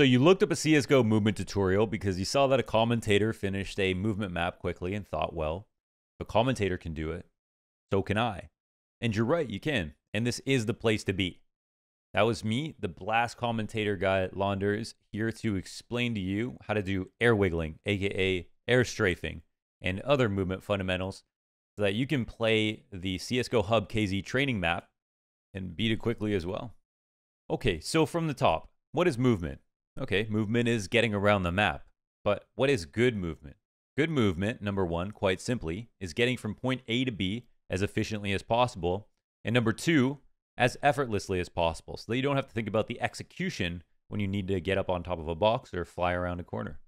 So you looked up a CSGO movement tutorial because you saw that a commentator finished a movement map quickly and thought, well, if a commentator can do it, so can I. And you're right, you can. And this is the place to be. That was me, the blast commentator guy at Launders, here to explain to you how to do air wiggling, aka air strafing, and other movement fundamentals so that you can play the CSGO hub KZ training map and beat it quickly as well. Okay, so from the top, what is movement? Okay, movement is getting around the map, but what is good movement? Good movement, number one, quite simply, is getting from point A to B as efficiently as possible, and number two, as effortlessly as possible, so that you don't have to think about the execution when you need to get up on top of a box or fly around a corner.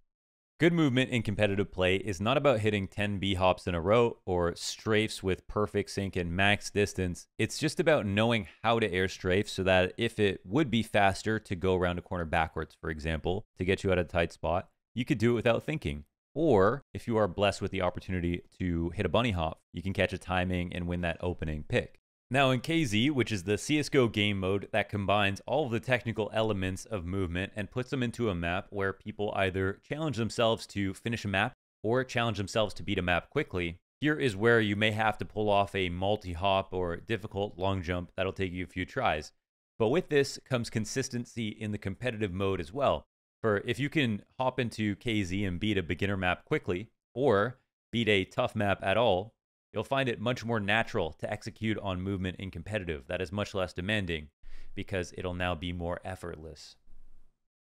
Good movement in competitive play is not about hitting 10 B-hops in a row or strafes with perfect sync and max distance. It's just about knowing how to air strafe so that if it would be faster to go around a corner backwards, for example, to get you out of a tight spot, you could do it without thinking. Or if you are blessed with the opportunity to hit a bunny hop, you can catch a timing and win that opening pick. Now in KZ, which is the CSGO game mode that combines all of the technical elements of movement and puts them into a map where people either challenge themselves to finish a map or challenge themselves to beat a map quickly, here is where you may have to pull off a multi-hop or difficult long jump that'll take you a few tries. But with this comes consistency in the competitive mode as well. For if you can hop into KZ and beat a beginner map quickly or beat a tough map at all, you'll find it much more natural to execute on movement in competitive that is much less demanding because it'll now be more effortless.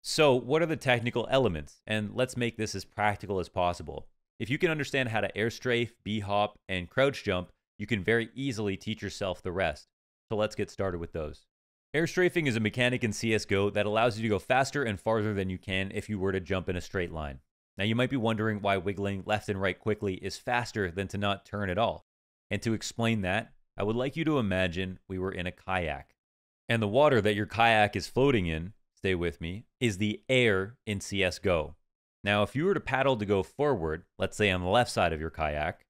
So what are the technical elements? And let's make this as practical as possible. If you can understand how to air strafe, B-hop, and crouch jump, you can very easily teach yourself the rest. So let's get started with those. Air strafing is a mechanic in CSGO that allows you to go faster and farther than you can if you were to jump in a straight line. Now you might be wondering why wiggling left and right quickly is faster than to not turn at all. And to explain that, I would like you to imagine we were in a kayak. And the water that your kayak is floating in, stay with me, is the air in CSGO. Now if you were to paddle to go forward, let's say on the left side of your kayak,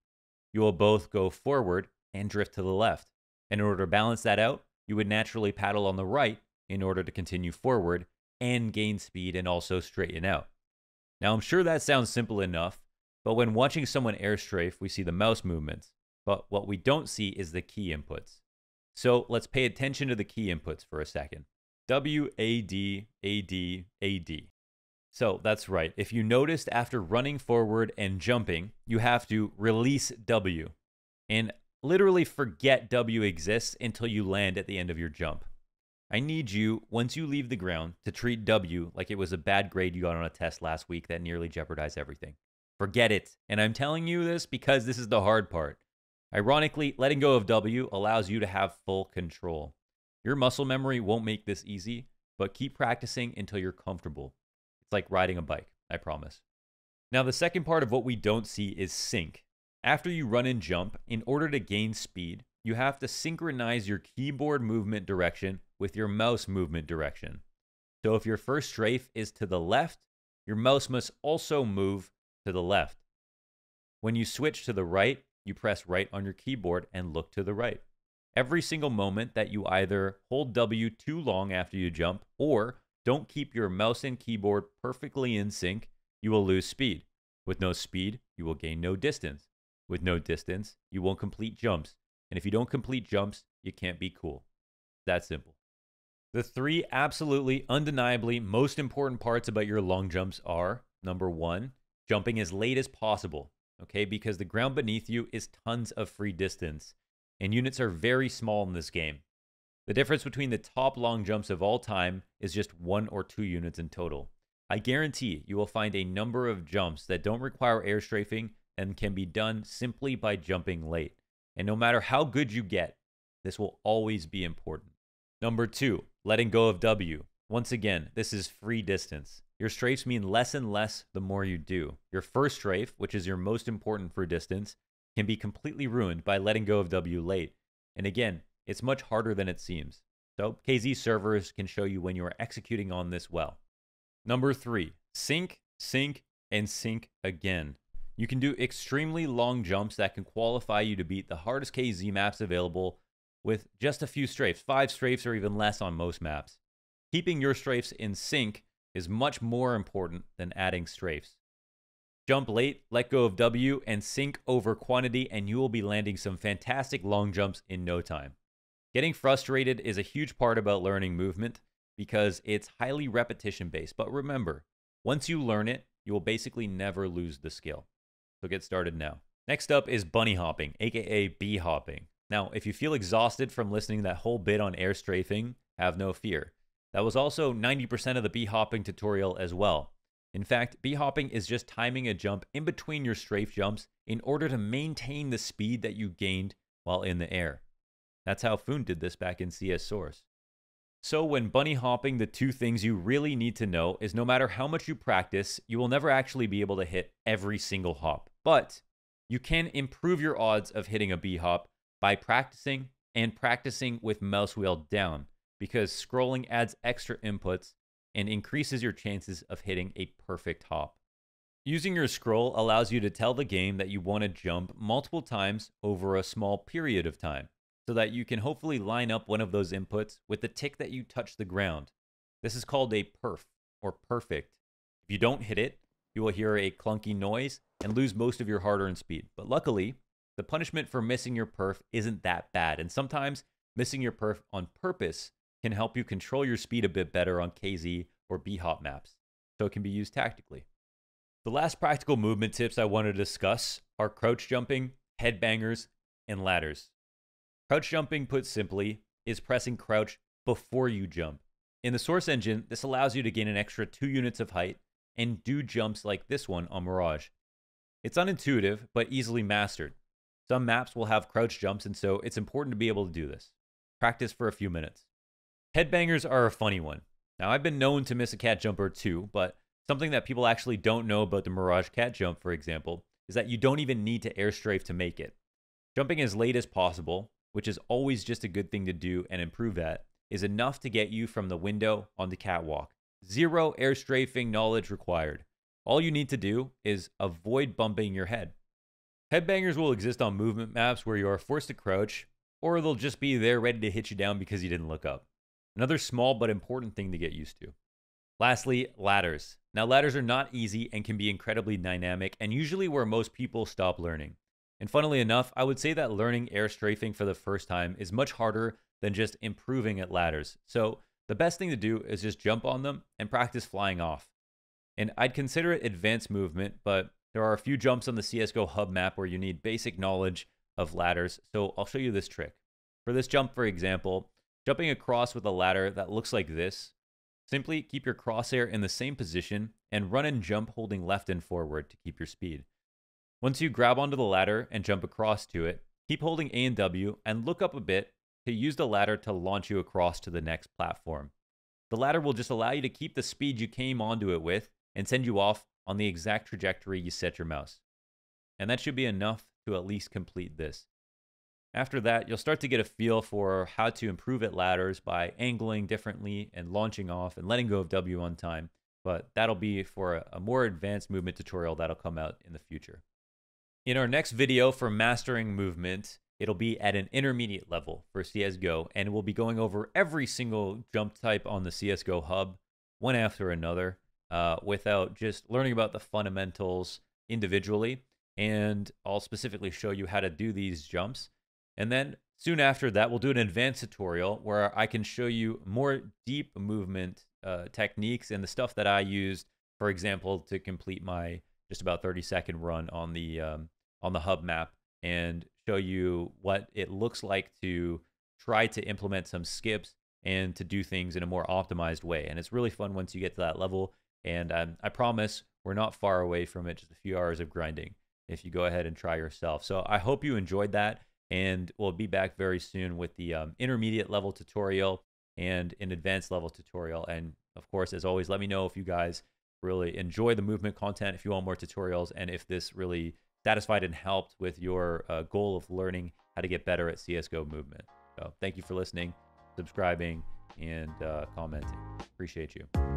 you will both go forward and drift to the left. And in order to balance that out, you would naturally paddle on the right in order to continue forward and gain speed and also straighten out. Now, I'm sure that sounds simple enough, but when watching someone air strafe, we see the mouse movements, but what we don't see is the key inputs. So let's pay attention to the key inputs for a second. W, A, D, A, D, A, D. So that's right. If you noticed after running forward and jumping, you have to release W and literally forget W exists until you land at the end of your jump. I need you, once you leave the ground, to treat W like it was a bad grade you got on a test last week that nearly jeopardized everything. Forget it. And I'm telling you this because this is the hard part. Ironically, letting go of W allows you to have full control. Your muscle memory won't make this easy, but keep practicing until you're comfortable. It's like riding a bike, I promise. Now, the second part of what we don't see is sync. After you run and jump, in order to gain speed, you have to synchronize your keyboard movement direction with your mouse movement direction. So if your first strafe is to the left, your mouse must also move to the left. When you switch to the right, you press right on your keyboard and look to the right. Every single moment that you either hold W too long after you jump or don't keep your mouse and keyboard perfectly in sync, you will lose speed. With no speed, you will gain no distance. With no distance, you won't complete jumps. And if you don't complete jumps, you can't be cool. That simple. The three absolutely, undeniably most important parts about your long jumps are, number one, jumping as late as possible, okay? Because the ground beneath you is tons of free distance, and units are very small in this game. The difference between the top long jumps of all time is just 1 or 2 units in total. I guarantee you will find a number of jumps that don't require air strafing and can be done simply by jumping late. And no matter how good you get, this will always be important. Number two, letting go of W. Once again, this is free distance. Your strafes mean less and less the more you do. Your first strafe, which is your most important for distance, can be completely ruined by letting go of W late. And again, it's much harder than it seems. So KZ servers can show you when you are executing on this well. Number three, sync, sync, and sync again. You can do extremely long jumps that can qualify you to beat the hardest KZ maps available with just a few strafes, 5 strafes or even less on most maps. Keeping your strafes in sync is much more important than adding strafes. Jump late, let go of W, and sink over quantity, and you will be landing some fantastic long jumps in no time. Getting frustrated is a huge part about learning movement because it's highly repetition-based. But remember, once you learn it, you will basically never lose the skill. So get started now. Next up is bunny hopping, aka bee hopping. Now, if you feel exhausted from listening to that whole bit on air strafing, have no fear. That was also 90% of the bee hopping tutorial as well. In fact, bee hopping is just timing a jump in between your strafe jumps in order to maintain the speed that you gained while in the air. That's how Foon did this back in CS Source. So when bunny hopping, the two things you really need to know is no matter how much you practice, you will never actually be able to hit every single hop. But you can improve your odds of hitting a bee hop by practicing and practicing with mouse wheel down, because scrolling adds extra inputs and increases your chances of hitting a perfect hop. Using your scroll allows you to tell the game that you want to jump multiple times over a small period of time, so that you can hopefully line up one of those inputs with the tick that you touch the ground. This is called a perf, or perfect. If you don't hit it, you will hear a clunky noise and lose most of your hard-earned speed. But luckily, the punishment for missing your perf isn't that bad, and sometimes missing your perf on purpose can help you control your speed a bit better on KZ or B-hop maps, so it can be used tactically. The last practical movement tips I want to discuss are crouch jumping, headbangers, and ladders. Crouch jumping, put simply, is pressing crouch before you jump. In the Source engine, this allows you to gain an extra 2 units of height and do jumps like this one on Mirage. It's unintuitive, but easily mastered. Some maps will have crouch jumps, and so it's important to be able to do this. Practice for a few minutes. Headbangers are a funny one. Now, I've been known to miss a cat jump or two, but something that people actually don't know about the Mirage cat jump, for example, is that you don't even need to air strafe to make it. Jumping as late as possible, which is always just a good thing to do and improve at, is enough to get you from the window on the catwalk. Zero air strafing knowledge required. All you need to do is avoid bumping your head. Headbangers will exist on movement maps where you are forced to crouch, or they'll just be there ready to hit you down because you didn't look up. Another small but important thing to get used to. Lastly, ladders. Now, ladders are not easy and can be incredibly dynamic, and usually where most people stop learning. And funnily enough, I would say that learning air strafing for the first time is much harder than just improving at ladders. So the best thing to do is just jump on them and practice flying off. And I'd consider it advanced movement, but there are a few jumps on the CSGO hub map where you need basic knowledge of ladders, so I'll show you this trick. For this jump, for example, jumping across with a ladder that looks like this, simply keep your crosshair in the same position and run and jump holding left and forward to keep your speed. Once you grab onto the ladder and jump across to it, keep holding A and W and look up a bit to use the ladder to launch you across to the next platform. The ladder will just allow you to keep the speed you came onto it with and send you off on the exact trajectory you set your mouse. And that should be enough to at least complete this. After that, you'll start to get a feel for how to improve at ladders by angling differently and launching off and letting go of W on time, but that'll be for a more advanced movement tutorial that'll come out in the future. In our next video for mastering movement, it'll be at an intermediate level for CSGO, and we'll be going over every single jump type on the CSGO hub, one after another, without just learning about the fundamentals individually, and I'll specifically show you how to do these jumps. And then soon after that, we'll do an advanced tutorial where I can show you more deep movement techniques and the stuff that I used, for example, to complete my just about 30-second run on the hub map, and show you what it looks like to try to implement some skips and to do things in a more optimized way. And it's really fun once you get to that level. And I promise we're not far away from it, just a few hours of grinding if you go ahead and try yourself. So I hope you enjoyed that, and we'll be back very soon with the intermediate level tutorial and an advanced level tutorial. And of course, as always, let me know if you guys really enjoy the movement content, if you want more tutorials, and if this really satisfied and helped with your goal of learning how to get better at CSGO movement. So thank you for listening, subscribing, and commenting. Appreciate you.